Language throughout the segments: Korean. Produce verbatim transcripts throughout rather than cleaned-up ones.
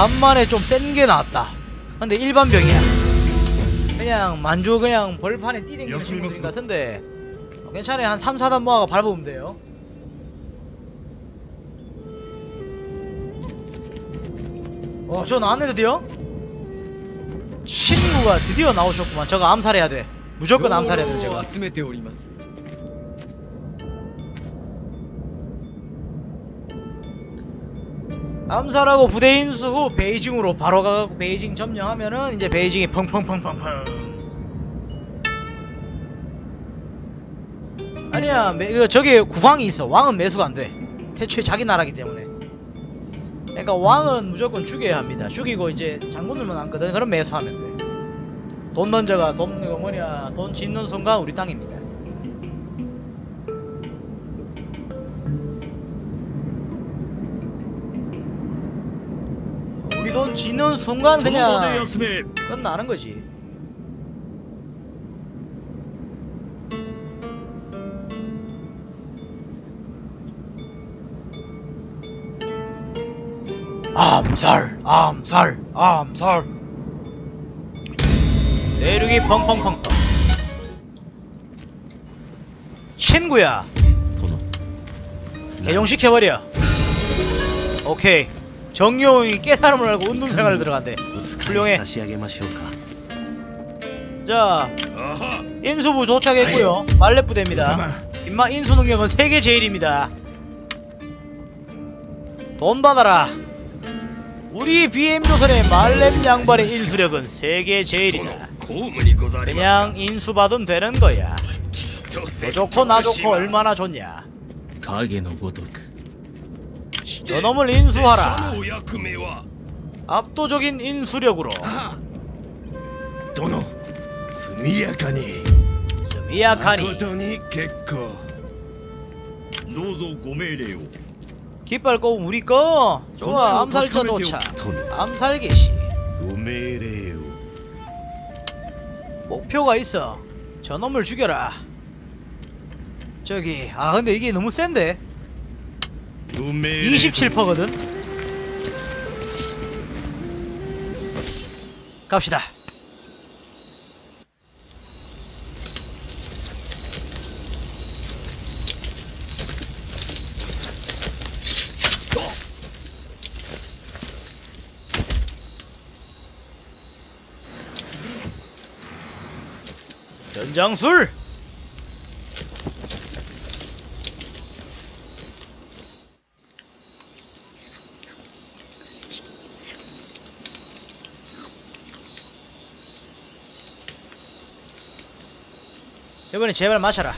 간만에 좀 센 게 나왔다. 근데 일반 병이야. 그냥 만주 그냥 벌판에 뛰댕기는 친구들 같은데 괜찮아요. 한 삼, 사단 모아가 밟으면 돼요. 어, 저 나왔네 드디어? 친구가 드디어 나오셨구만. 저거 암살해야 돼. 무조건 암살해야 돼. 제가 암살하고 부대 인수 후 베이징으로 바로 가고 베이징 점령하면은 이제 베이징이 펑펑펑펑펑. 아니야, 매, 저기 국왕이 있어. 왕은 매수가 안 돼. 태초에 자기 나라기 때문에. 그러니까 왕은 무조건 죽여야 합니다. 죽이고 이제 장군들만 남거든. 그럼 매수하면 돼. 돈 던져가 돈 이거 뭐냐 돈 짓는 순간 우리 땅입니다. 우리 돈 짓는 순간 그냥 끝나는 거지. 암살! 암살! 암살! 세륙이 펑펑펑. 친구야! 개종시켜버려. 오케이. 정용이 깨달음을 알고 운동생활을 들어간대. 훌륭해. 자, 인수부 도착했고요. 말렙부대입니다. 인마 인수능력은 세계 제일입니다. 돈 받아라. 우리 비엠조선의 말렙 양반의 인수력은 세계 제일이다. 그냥 인수받으면 되는 거야. 너 좋고 나 좋고 얼마나 좋냐. 저놈을 인수하라. 압도적인 인수력으로. 스미야카니. 스미야카니. 깃발 꼽으면 우리 거. 좋아. 암살자 도착. 암살 개시. 목표가 있어. 저놈을 죽여라. 저기 아 근데 이게 너무 센데. 이십칠 퍼센트거든 갑시다. 전장술! 이번엔 제발 마셔라.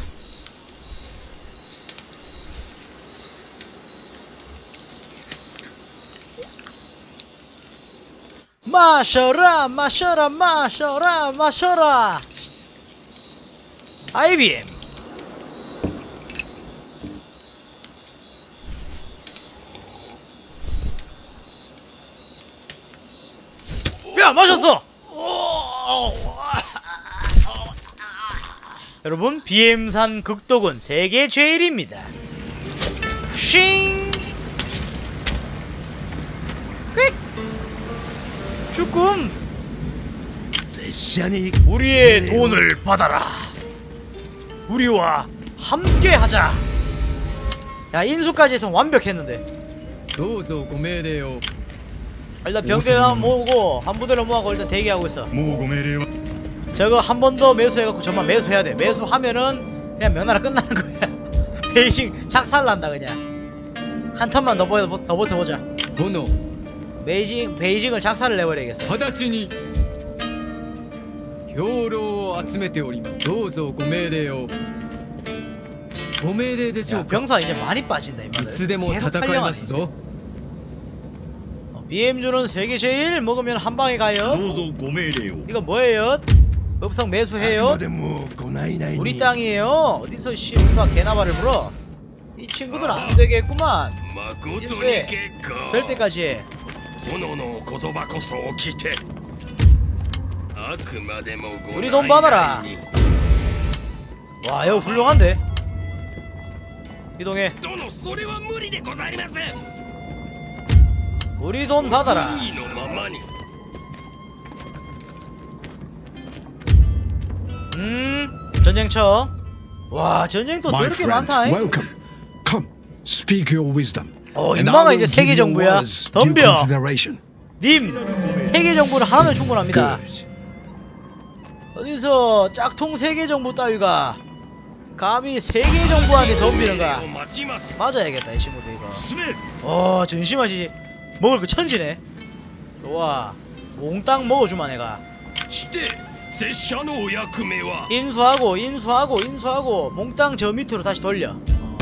마셔라 마셔라 마셔라 마셔라. 아이비엠 야 마셨어. 여러분 비엠산 극독은 세계 제일입니다. 쉥 퀵 죽음. 우리의 돈을 받아라. 우리와 함께 하자. 야 인수까지 해서 완벽했는데. 일단 병대만 모으고 한 부대를 모아고 일단 대기하고 있어. 저거 한 번 더 매수해갖고 정말 매수해야 돼. 매수하면은 그냥 명나라 끝나는 거야. 베이징 작살난다 그냥. 한 턴만 더, 버, 더 버텨보자. 베이징, 베이징을 작살을 내버려야겠어. 야, 병사 이제 많이 빠진다 이마들. 계속 탈령하네. 어, 비엠주는 세계 제일 먹으면 한 방에 가요. 이거 뭐예요? 읍성 매수해요. 우리 땅이에요. 어디서 씨 우리가 개나발을 불어? 이 친구들 안 되겠구만. 인수해. 될 때까지 해. 우리 돈 받아라. 와 이거 훌륭한데. 이동해. 우리 돈 받아라. 음, 전쟁터. 와, 전쟁터 왜 이렇게 많다잉? 어, 인마가 이제 세계 정부야. 덤벼. 님, 세계 정부는 하나면 충분합니다. 어디서 짝퉁 세계 정부 따위가 감히 세계 정부한테 덤비는가? 맞아야겠다 이 친구도 이거. 어, 전심하지. 먹을 거 천지네. 좋아, 몽땅 먹어주마 내가. 인수하고 인수하고 인수하고 몽땅 저 밑으로 다시 돌려. 어.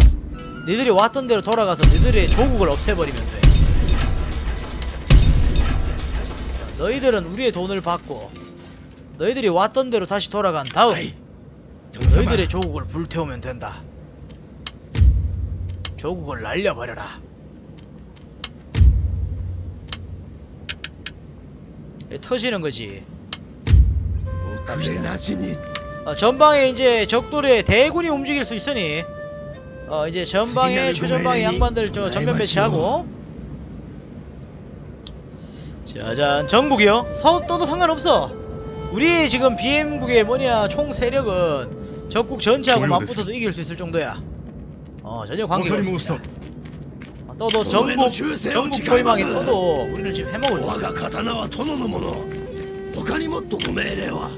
니들이 왔던 대로 돌아가서 니들의 조국을 없애버리면 돼. 너희들은 우리의 돈을 받고 너희들이 왔던 대로 다시 돌아간 다음 너희들의 조국을 불태우면 된다. 조국을 날려버려라. 터지는 거지. 갑시다. 어, 전방에 이제 적들의 대군이 움직일 수 있으니 어 이제 전방에 최전방의 양반들 저 전면 배치하고. 짜잔. 전국이요? 서 떠도 상관없어. 우리 지금 비엠국의 뭐냐 총 세력은 적국 전체하고 맞붙어도 이길 수 있을 정도야. 어 전혀 관계없어. 떠도 전국 전국 포위망에 떠도 우리를 지금 해먹을 수 있어.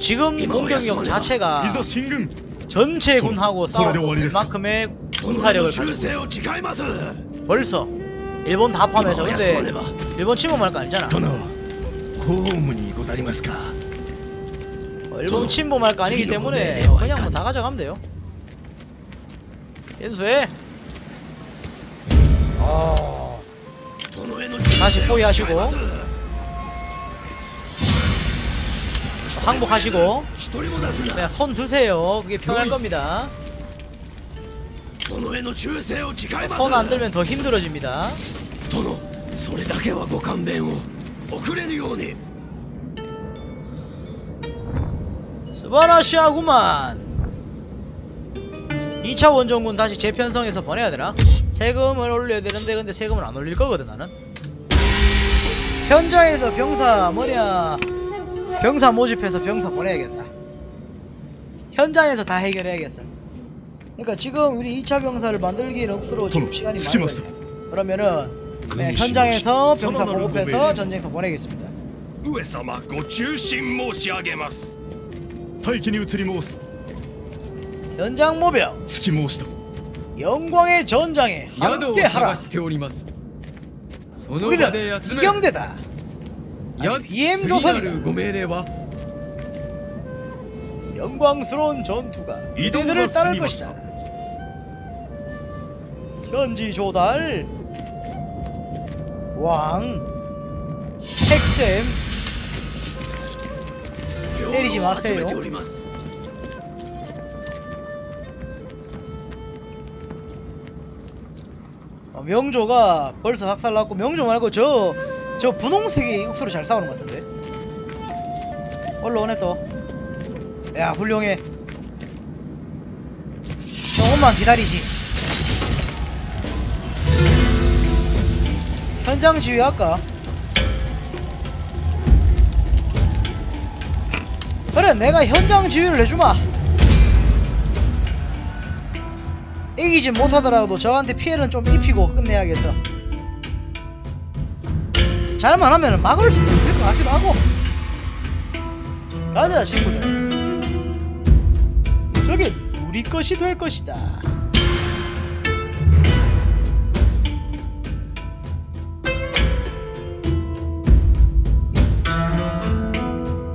지금 공격력 자체가 전체 군하고 싸우고 될 만큼의 군사력을 가지고 있어. 벌써 일본 다 포함해서. 근데 일본 침범할 거 아니잖아. 어, 일본 침범할 거 아니기 때문에 그냥 뭐 다 가져가면 돼요. 인수해. 어... 다시 포위하시고 항복하시고 그냥 손 드세요. 그게 편할 겁니다. 손 안 들면 더 힘들어집니다. 스바라시아구만. 이 차 원정군 다시 재편성해서 보내야 되나? 세금을 올려야 되는데 근데 세금을 안 올릴 거거든 나는. 현장에서 병사 뭐냐 병사 모집해서 병사 보내야겠다. 현장에서 다 해결해야겠어. 그러니까 지금 우리 이 차 병사를 만들기엔 억수로 지금 시간이 많아요. 그러면은 네, 현장에서 병사 보급해서 전쟁터 보내겠습니다. 현장 모병 영광의 전장에 함께하라. 우리는 이경대다. 비엠조선이다. 영광스러운 전투가 이들을 따를 것이다. 현지 조달 왕 핵댐 때리지 마세요. 명조가 벌써 학살났고 명조 말고 저 저 분홍색이 억수로 잘 싸우는 것 같은데. 올라오네 또. 야 훌륭해. 조금만 기다리지. 현장 지휘할까? 그래 내가 현장 지휘를 해주마. 이기진 못하더라도 저한테 피해는 좀 입히고 끝내야겠어. 잘만 하면 막을 수도 있을 것 같기도 하고. 가자 친구들. 저긴 우리 것이 될 것이다.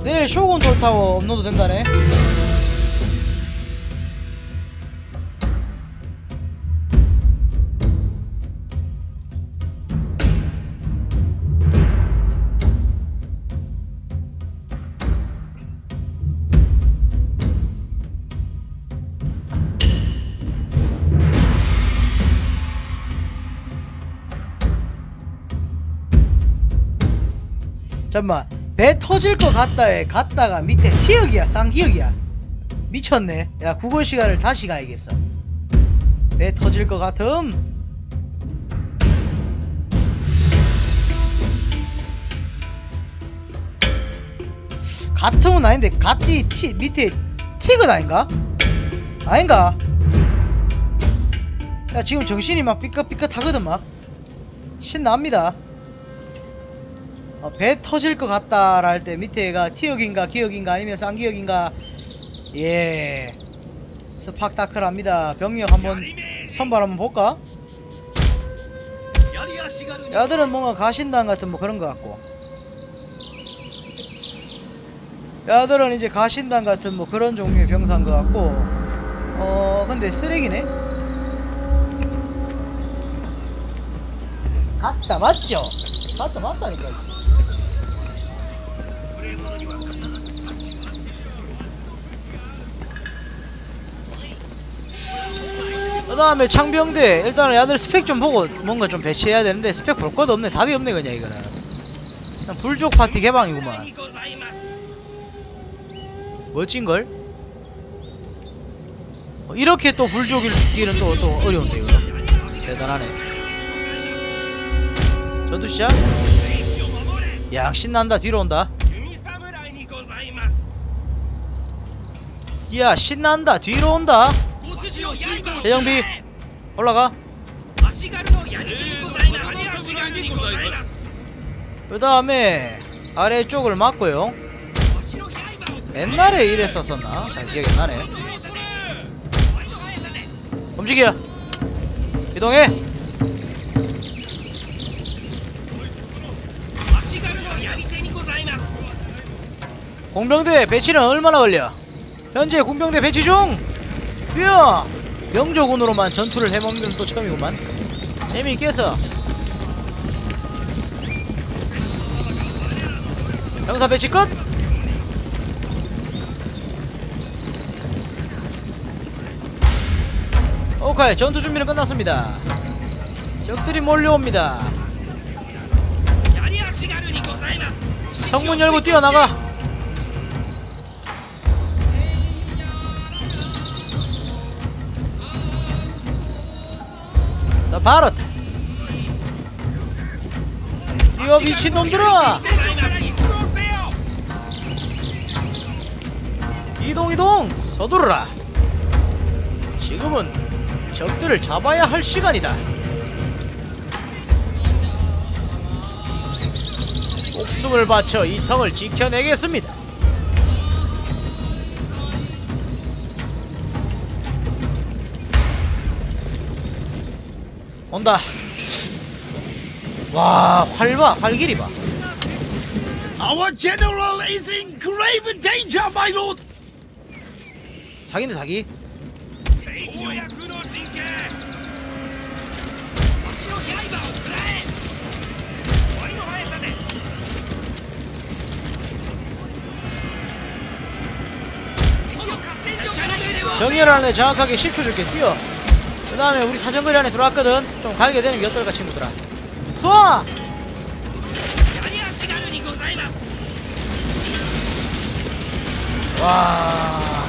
내일 쇼군 돌타워 업로드 된다네. 잠깐만, 배 터질 것 같다에 갔다가 밑에 티역이야 쌍기역이야. 미쳤네. 야 국어 시간을 다시 가야겠어. 배 터질 것 같음. 가통은 아닌데 가티 티 밑에 틱은 아닌가? 아닌가? 야 지금 정신이 막 삐끗삐끗하거든 막 신납니다. 어, 배 터질 것 같다 라 할 때 밑에가 티역인가 기역인가 아니면 쌍기역인가. 예 스팍타클합니다. 병력 한번 선발 한번 볼까? 야들은 뭔가 가신단 같은 뭐 그런 것 같고 야들은 이제 가신단 같은 뭐 그런 종류의 병사인 것 같고. 어 근데 쓰레기네? 갔다 맞죠? 갔다 맞다니까. 그 다음에 창병대 일단은 야들 스펙 좀 보고 뭔가 좀 배치해야 되는데 스펙 볼 것도 없네. 답이 없네 그냥 이거는. 그냥 불족 파티 개방이구만. 멋진걸? 이렇게 또 불족이기는 또, 또 어려운데 이거 대단하네. 전투시야? 야 신난다. 뒤로 온다. 야 신난다. 뒤로 온다. 재정비 올라가. 그 다음에 아래쪽을 막고요. 옛날에 이랬었었나? 잘 기억이 안 나네. 움직여. 이동해. 공병대 배치는 얼마나 걸려? 현재 공병대 배치 중! 뷰! 명조군으로만 전투를 해먹는 또 처음이구만. 재미있게 해서 병사 배치 끝! 오케이 전투 준비는 끝났습니다. 적들이 몰려옵니다. 성문 열고 뛰어나가! 바로 이거 미친놈들아! 이동 이동! 서두르라! 지금은 적들을 잡아야 할 시간이다. 목숨을 바쳐 이 성을 지켜내겠습니다. 온다. 와, 활 봐, 활길이 봐. Our general is in grave danger, my lord. 사기네 사기. 정렬 안에 정확하게 십 초 줄게. 뛰어. 그 다음에 우리 사정거리 안에 들어왔거든. 좀 갈게 되는 게 어떨까 친구들아. 쏘아! 와...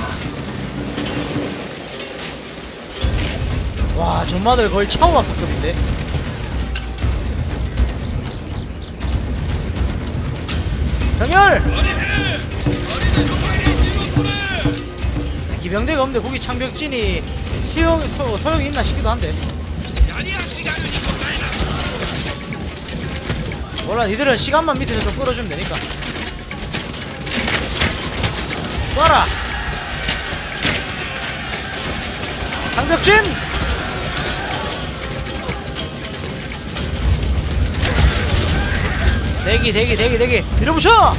와 전마들 거의 차고 왔었던데. 정열! 기병대가 없는데 거기 창벽진이 수용, 소, 소용이 있나 싶기도 한데. 몰라 니들은 시간만 밑에서 좀 끌어주면 되니까. 쏴라! 장벽진! 대기 대기 대기 대기 밀어부셔!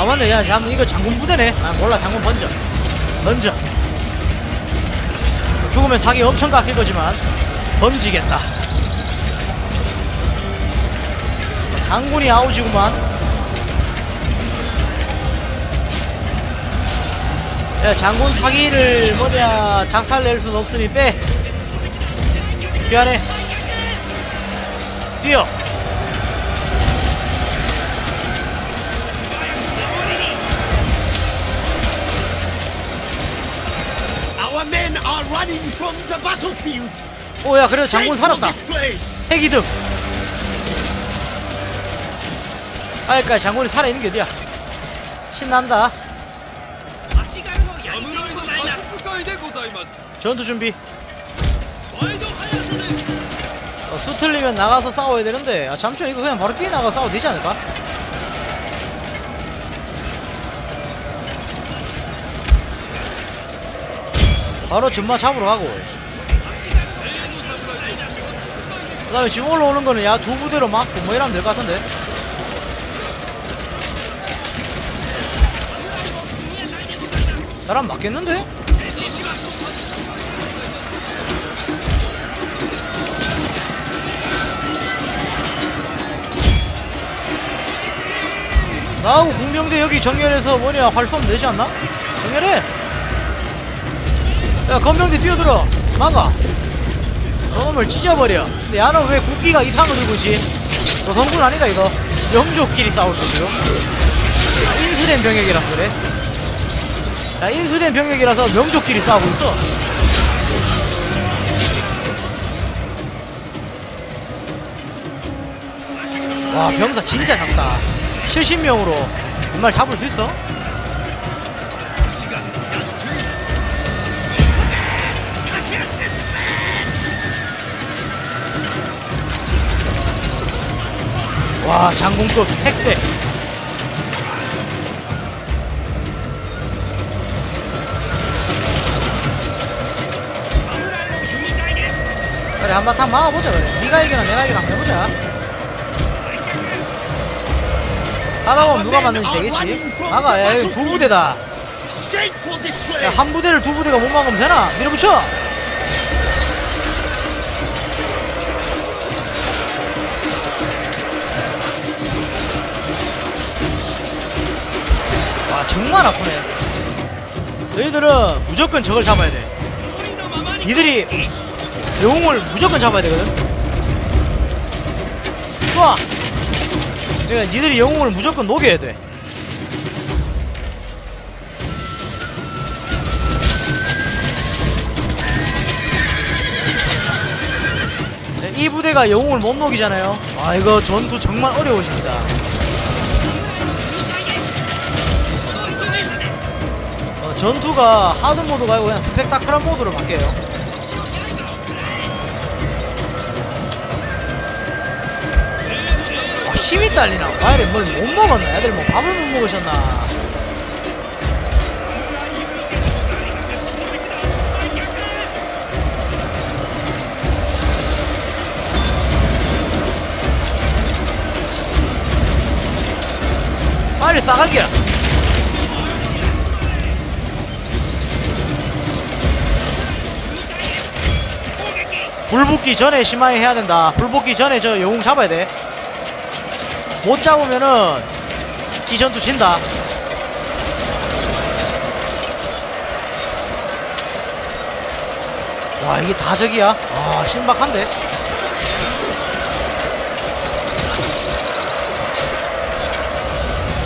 아 맞네. 야 잠 이거 장군 부대네. 아 몰라 장군 번져 번져. 죽으면 사기 엄청 깎일거지만 번지겠다. 장군이 아웃이구만. 야 장군 사기를 뭐냐 작살낼 순 없으니 빼. 미안해. 뛰어. 오, 야, 그래도 장군 살았다. 핵이득. 아, 그러니까 장군이 살아있는 게 어디야. 신난다. 전투 준비. 어, 수 틀리면 나가서 싸워야 되는데, 아, 잠시만, 이거 그냥 바로 뛰어나가서 싸워도 되지 않을까? 바로 전마 잡으러 가고, 그 다음에 지금 올라오는 거는 야 두 부대로 막고 뭐 이러면 될 것 같은데. 나랑 맞겠는데? 나하고 공병대 여기 정렬해서 뭐냐 활 쏘면 되지 않나? 정렬해! 야, 검병대 뛰어들어! 막아! 놈을 찢어버려! 근데 야는 왜 국기가 이상을 들고 있지? 너 성군 아닌가 이거? 영조끼리 싸울 때 지금? 야, 인수된 병역이라서 그래? 야, 인수된 병역이라서 명조끼리 싸우고 있어! 와, 병사 진짜 작다. 칠십 명으로 정말 잡을 수 있어? 와, 장군급 핵세. 그래, 한바탕 막아보자. 그래, 니가 이기나 내가 이기나 한번 해보자. 하다보면 누가 맞는지 되겠지? 막아. 야, 여기 두 부대다. 야, 한 부대를 두 부대가 못 막으면 되나? 밀어붙여! 와, 정말 아프네. 너희들은 무조건 적을 잡아야 돼. 니들이 영웅을 무조건 잡아야 되거든? 좋아! 그러니까 니들이 영웅을 무조건 녹여야 돼. 네, 이 부대가 영웅을 못 녹이잖아요. 아, 이거 전투 정말 어려우십니다. 어, 전투가 하드 모드가 아니고 그냥 스펙타클한 모드로 바뀌어요. 힘이 딸리나? 과일이 뭘 못 먹었나? 애들 뭐 밥을 못 먹으셨나? 빨리 싸가기야! 불붙기 전에 심하게 해야 된다. 불붙기 전에 저 영웅 잡아야 돼. 못 잡으면은 이 전투 진다. 와, 이게 다 적이야. 아, 신박한데.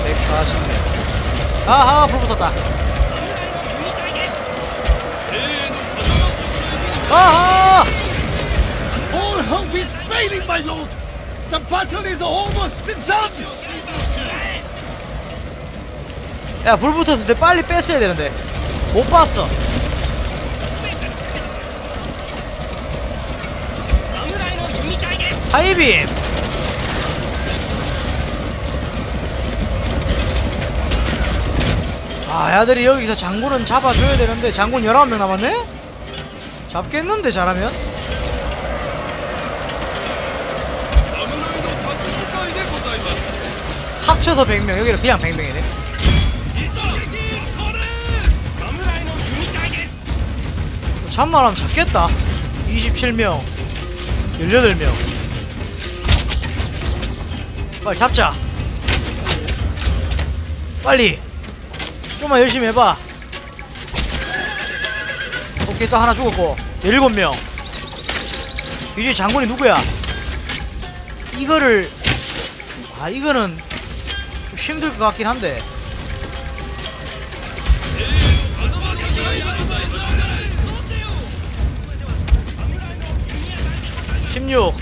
백사십 명. 아하, 불 붙었다. 아하! All hope is failing, my lord. The battle is almost done. 야, 불 붙었을 때 빨리 뺐어야 되는데 못 봤어. 하이빔. 아, 야들이 여기서 장군은 잡아줘야 되는데 장군 열한 명 남았네? 잡겠는데 잘하면? 합쳐서 백 명, 여기로 그냥 백 명이네. 참말하면 작겠다. 이십칠 명, 십팔 명. 빨리 잡자. 빨리. 좀만 열심히 해봐. 오케이, 또 하나 죽었고. 십칠 명. 이제 장군이 누구야? 이거를 아 이거는 좀 힘들 것 같긴 한데. 십육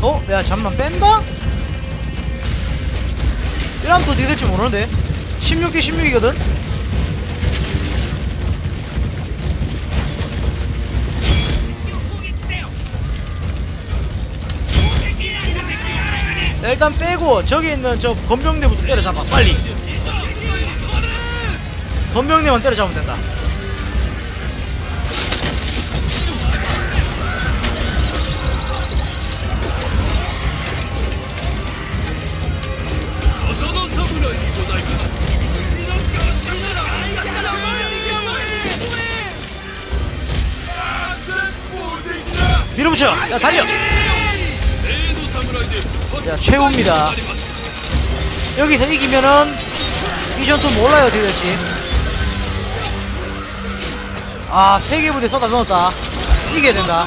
어? 야 잠만 뺀다? 이러면 또 어떻게 될지 모르는데. 십육 대 십육이거든? 야, 일단 빼고 저기 있는 저 건병대부터 때려잡아. 빨리 건병대만 때려잡으면 된다. 밀어붙여! 야 달려! 야 최고입니다. 여기서 이기면은 이전 또 몰라요 어떻게 될지. 아 세계 부대 쏟아 넣었다. 이겨야 된다.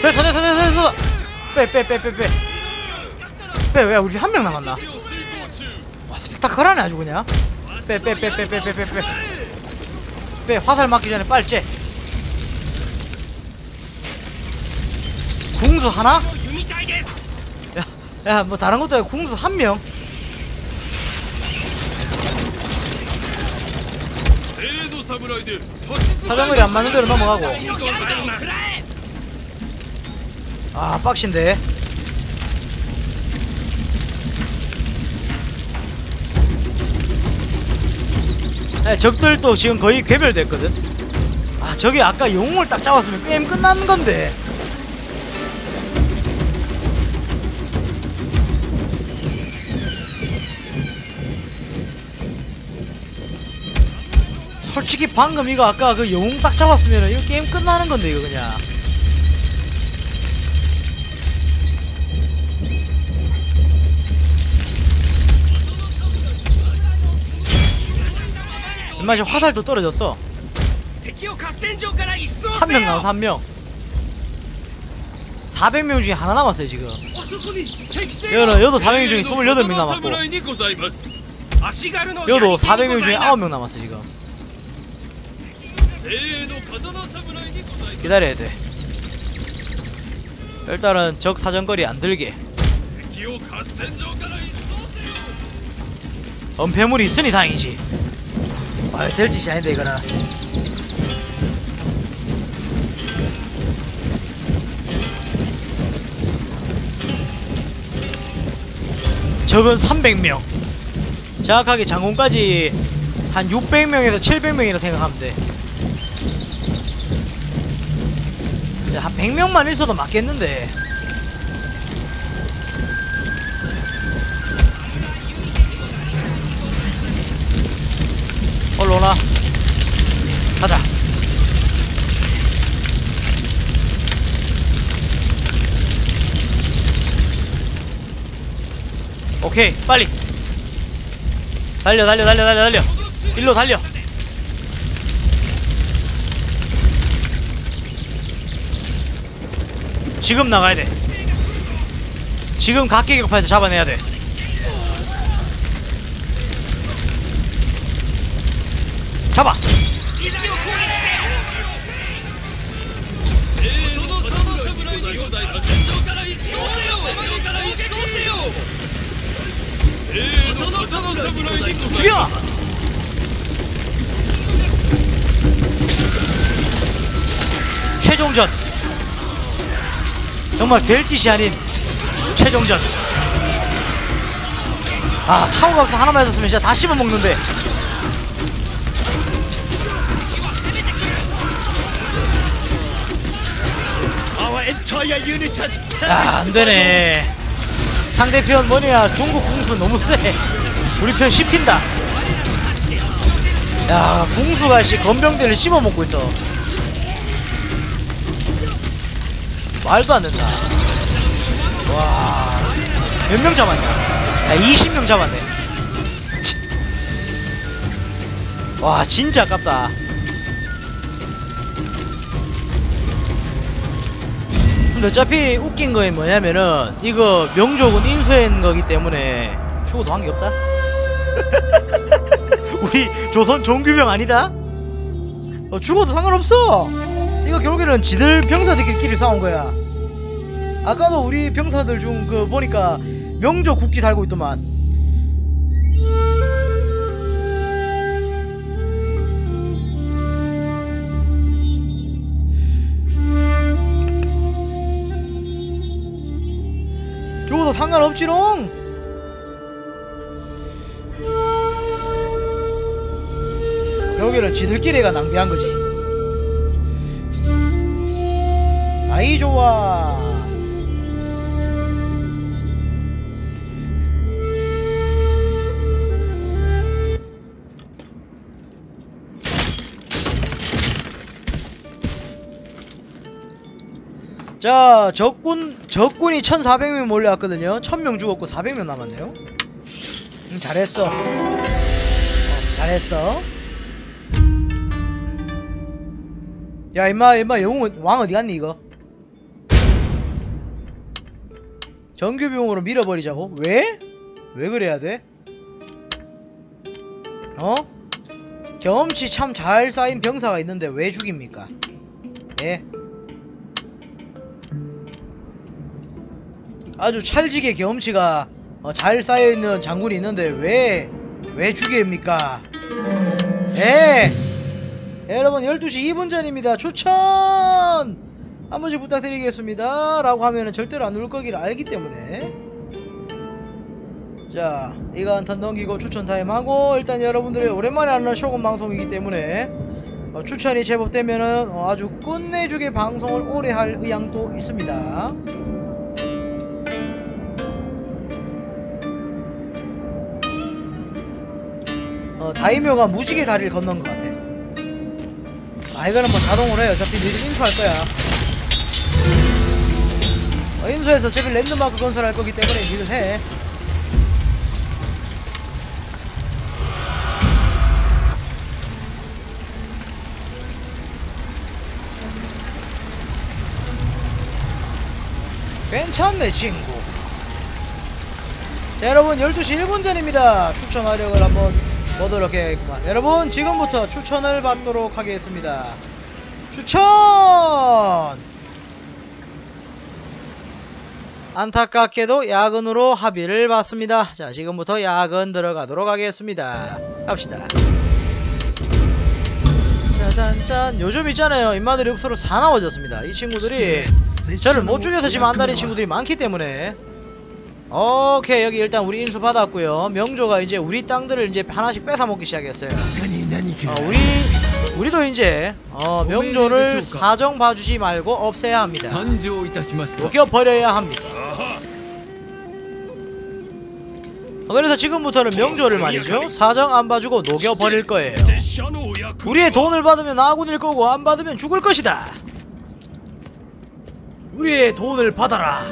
그래 쏟아 쏟아 쏟아 빼빼빼빼빼 빼. 왜 우리 한 명 남았나? 와 스펙타클하네 아주 그냥. 빼빼빼빼빼빼빼빼 빼. 화살 맞기 전에 빨리 째. 궁수 하나? 야, 야, 뭐 다른 것도 아니고 궁수 한 명? 사정거리 안 맞는 대로 넘어가고. 아, 빡신데. 야, 적들도 지금 거의 괴멸됐거든? 아, 저게 아까 영웅을 딱 잡았으면 게임 끝난 건데. 솔직히 방금 이거 아까 그 영웅 딱 잡았으면은 이거 게임 끝나는 건데 이거 그냥. 인마 지금 화살도 떨어졌어. 한 명 남았어 한 명. 사백 명 중에 하나 남았어요 지금. 여러 여도 사백 명 중에 이십팔 명 남았고. 여도 사백 명 중에 아홉 명 남았어 지금. 기다려야 돼. 일단은 적 사정거리 안 들게. 은폐물이 있으니 다행이지. 아, 될 짓이 아닌데 이거는. 적은 삼백 명. 정확하게 장군까지 한 육백 명에서 칠백 명이라 생각하면 돼. 한 백 명만 있어도 맞겠는데. 얼른 오나. 가자. 오케이, 빨리. 달려, 달려, 달려, 달려, 달려. 일로 달려. 지금 나가야 돼. 지금 각계격파에서 잡아내야 돼. 잡아. 죽여. 최종전. 정말 될 짓이 아닌 최종전. 아 차오가 없어. 하나만 있었으면 진짜 다 씹어먹는데. 아 안되네. 상대편 뭐냐 중국 궁수 너무 세. 우리 편 씹힌다. 야 궁수가 씨 건병대를 씹어먹고 있어. 말도 안 된다. 와. 몇 명 잡았냐? 야, 이십 명 잡았네. 와, 진짜 아깝다. 근데 어차피 웃긴 거에 뭐냐면은 이거 명족은 인수한 거기 때문에 죽어도 한 게 없다. 우리 조선 종규병 아니다? 어, 죽어도 상관없어. 이거 결국에는 지들 병사들끼리 싸운 거야. 아까도 우리 병사들 중 그 보니까 명족 국기 달고 있더만. 죽어도 상관없지롱. 여기는 지들끼리가 낭비한 거지. 아이 좋아. 자, 적군, 적군이 천사백 명 몰려왔거든요. 천 명 죽었고 사백 명 남았네요. 응, 잘했어. 어, 잘했어. 야, 임마, 임마, 영웅, 왕 어디 갔니, 이거? 정규병으로 밀어버리자고? 왜? 왜 그래야 돼? 어? 경험치 참 잘 쌓인 병사가 있는데 왜 죽입니까? 예. 아주 찰지게 경험치가 어, 잘 쌓여있는 장군이 있는데 왜, 왜 죽입니까? 예! 여러분 열두 시 이 분 전입니다. 추천! 한 번씩 부탁드리겠습니다. 라고 하면은 절대로 안 올 거기를 알기 때문에. 자, 이거 한 턴 넘기고 추천 타임 하고, 일단 여러분들의 오랜만에 하는 쇼군 방송이기 때문에 어, 추천이 제법 되면은 어, 아주 끝내주게 방송을 오래 할 의향도 있습니다. 어, 다이묘가 무지개 다리를 건넌 것 같아. 아, 이거는 뭐 자동으로 해. 어차피 니들 인수할 거야. 어, 인수해서 어차피 랜드마크 건설할 거기 때문에 니들 해. 괜찮네, 친구. 자, 여러분, 열두 시 일 분 전입니다. 추천 화력을 한번. 보도록 해야겠구만. 여러분 지금부터 추천을 받도록 하겠습니다. 추천! 안타깝게도 야근으로 합의를 받습니다. 자, 지금부터 야근 들어가도록 하겠습니다. 갑시다. 짜잔짠. 요즘 있잖아요, 인마들이 흑수로 사나워졌습니다. 이 친구들이 저를 못 죽여서 지금 안달인 친구들이 많기 때문에. 오케이, 여기 일단 우리 인수 받았고요. 명조가 이제 우리 땅들을 이제 하나씩 뺏어먹기 시작했어요. 어, 우리 우리도 이제 어, 명조를 사정 봐주지 말고 없애야 합니다. 녹여 버려야 합니다. 어, 그래서 지금부터는 명조를 말이죠, 사정 안 봐주고 녹여 버릴 거예요. 우리의 돈을 받으면 아군일 거고 안 받으면 죽을 것이다. 우리의 돈을 받아라.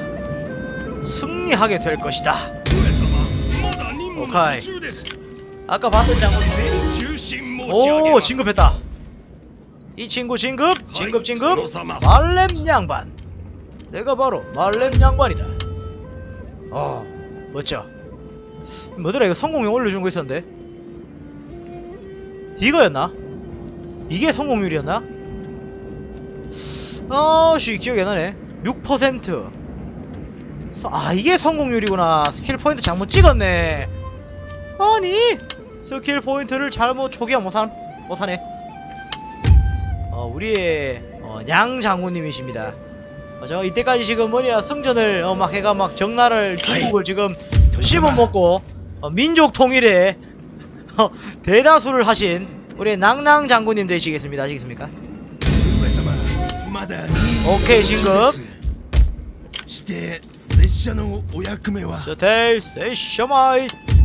승리하게 될 것이다. 오카이. 아까 봤던 장군인데. 오, 진급했다. 이 친구 진급, 진급, 진급. 말렘 양반. 내가 바로 말렘 양반이다. 어, 멋져. 뭐더라, 이거 성공률 올려준 거 있었는데. 이거였나? 이게 성공률이었나? 아씨, 기억이 안 나네. 육 퍼센트. 아, 이게 성공률이구나. 스킬 포인트 잘못 찍었네. 아니, 스킬 포인트를 잘못 초기화 못하, 못하네. 어, 우리의 어, 양 장군님이십니다. 어, 저 이때까지 지금 뭐냐, 승전을 어, 막 해가 막 정나라를, 중국을 지금 씹어먹고 어, 민족 통일에 어, 대다수를 하신 우리의 낭낭 장군님 되시겠습니다. 아시겠습니까? 오케이, 진급. 스테이 세션의 오야쿠메와 스테이 세션마이.